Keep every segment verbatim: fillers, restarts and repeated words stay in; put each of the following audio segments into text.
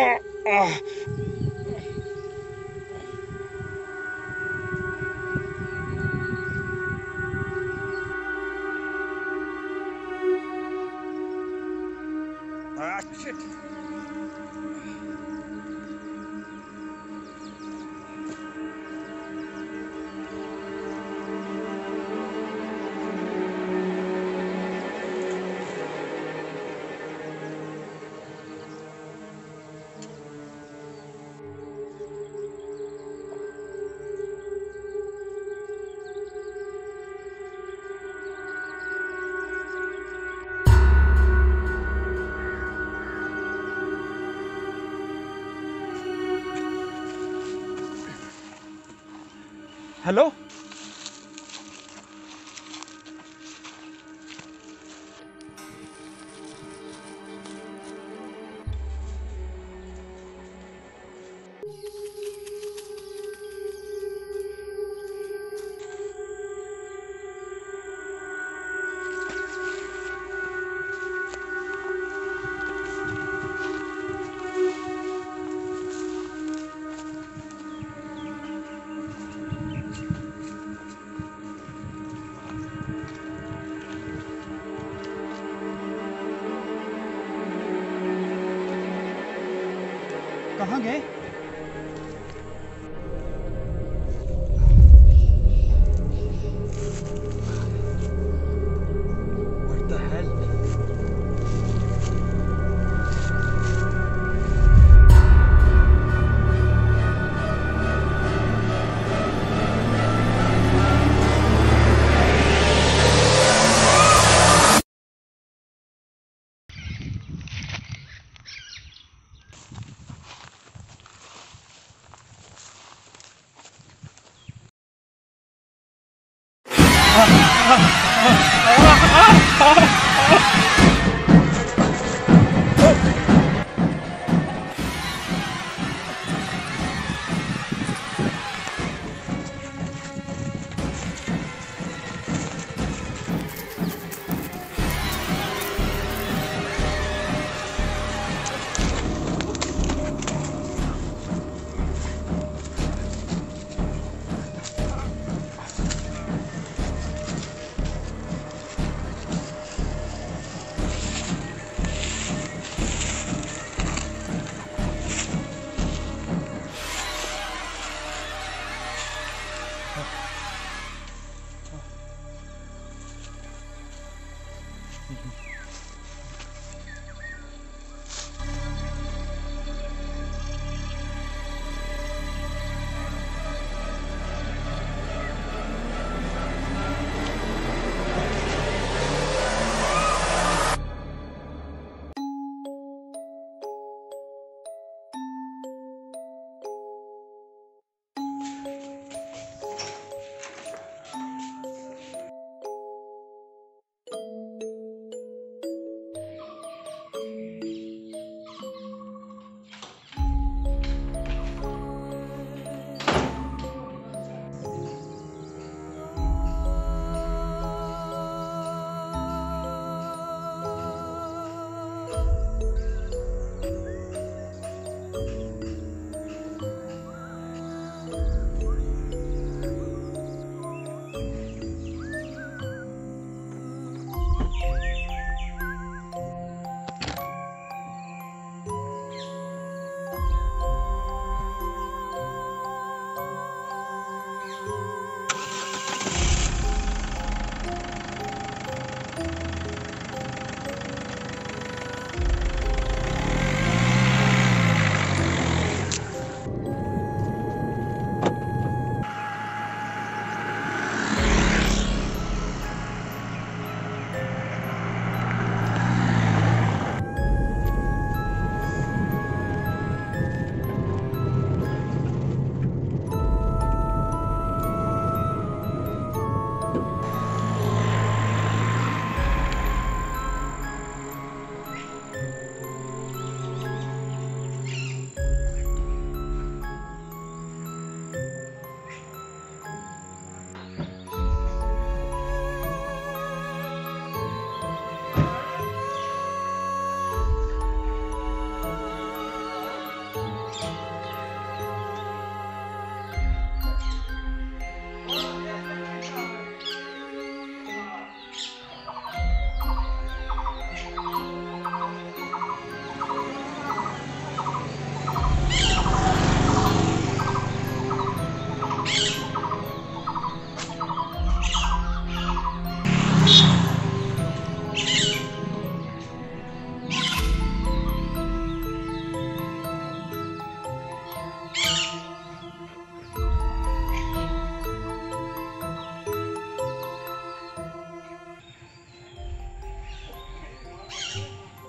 Ah, shit. Hello कहाँ गए?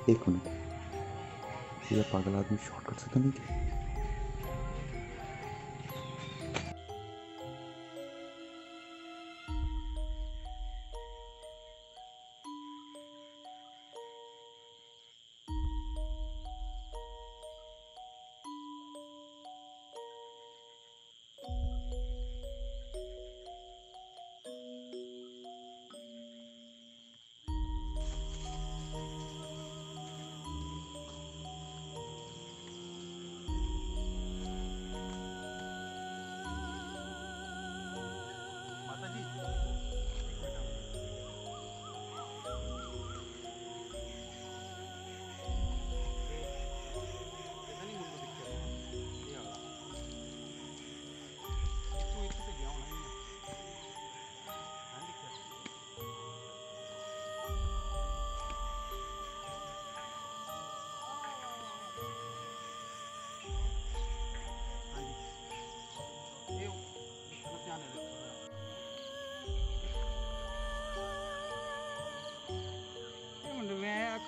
एक मिनट, यह पागल आदमी शॉर्ट कर सकता नहीं क्या?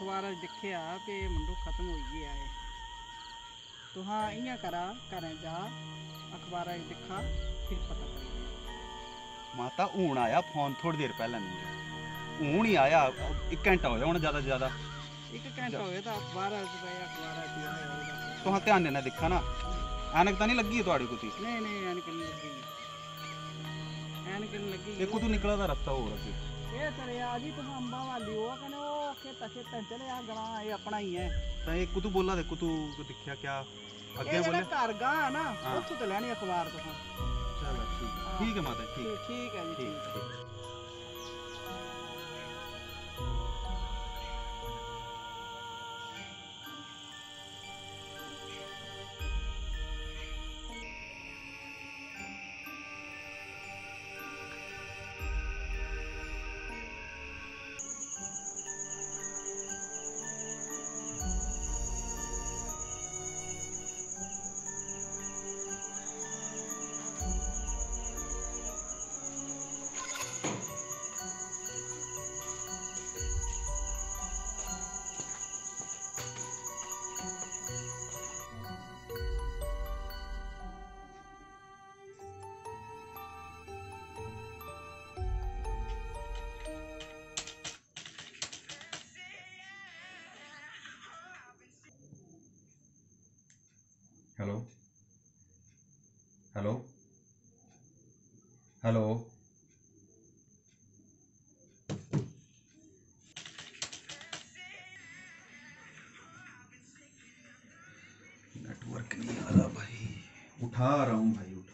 अखबार देखिया कि मुंडू खत्म हो गया है तो हाँ इं करा घर जा अखबार देखा फिर पता कर। माता हूँ आया फोन थोड़ी देर पहले, हूँ ही आया एक घंटा होया हूँ ज्यादा ज्यादा एक घंटा होया तो अखबार अखबार तुम ध्यान देना देखा ना। ऐनक तो नहीं लगी थोड़ी कुछ? नहीं नहीं ऐनक नहीं लगी, ऐनक नहीं लगी। एक तू निकला था रास्ता हो रहा है ये तेरे आज ही तो अंबा वाली हो कने ओ खेता खेता चले आ गला ये अपना ही है तो एक कुतु बोला देखो तू दिखया क्या आगे बोले घर गा ना उठो तो लेनी अखबार तो। चलो ठीक है माता, ठीक ठीक है जी हेलो हेलो हेलो नेटवर्क नहीं आ रहा भाई, उठा रहा हूँ भाई उठा।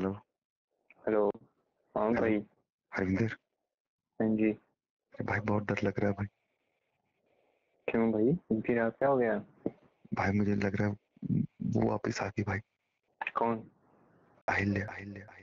Hello hello. हाँ हेलो भाई। हरिंदर हाँ जी। भाई, बहुत डर लग रहा है भाई। क्यों भाई, इनकी रात क्या हो गया? भाई मुझे लग रहा है वो वापस आ गई भाई, कौन? अहिल्या।